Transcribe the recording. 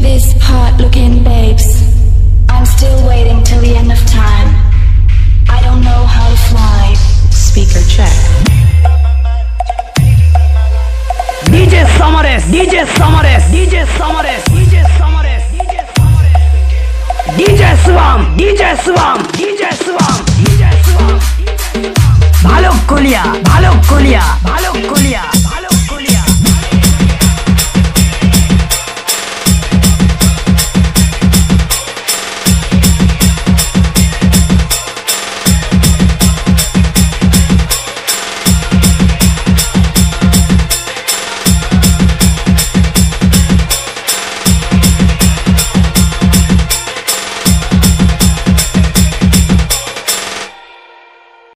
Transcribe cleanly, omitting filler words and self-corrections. These hot looking babes, I'm still waiting till the end of time. I don't know how to fly. Speaker check. DJ Samaresh, DJ Samaresh, DJ Samaresh, DJ Samaresh, DJ Samaresh, DJ Swam, DJ Swam, DJ Swam, DJ Swam, Balok Kulia, Balok Kulia, Balok